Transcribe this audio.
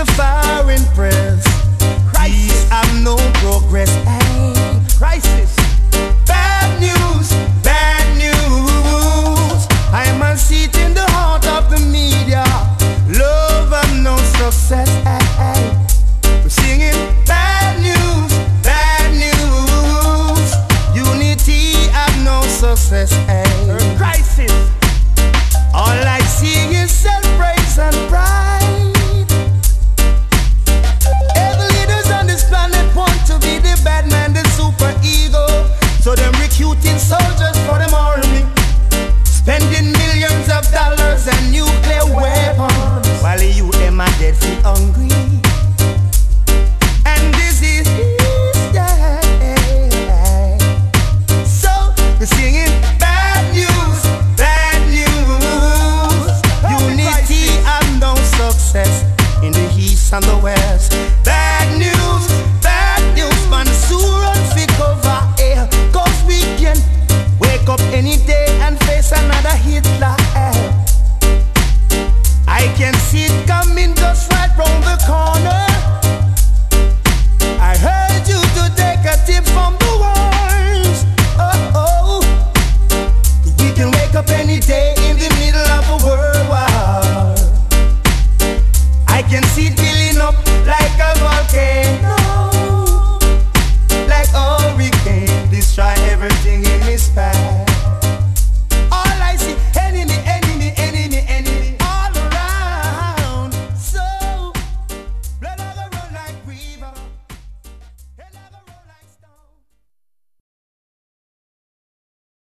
the foreign press. Crisis, I have no progress. Hey, crisis. Bad news, bad news. I am a seat in the heart of the media. Love, I'm no success. Hey, we're singing bad news, bad news. Unity, I'm no success. Hey, crisis. All I see is self-praise and pride. Soldiers for them army, spending millions of dollars and nuclear weapons, while the youth them are dead feet hungry. And this is yeah. So we're singing bad news, bad news. Unity and no success in the east and the west. Bad news, bad news. Man, soon run for cover. Cause we can wake up any day and face another Hitler. I can see it coming.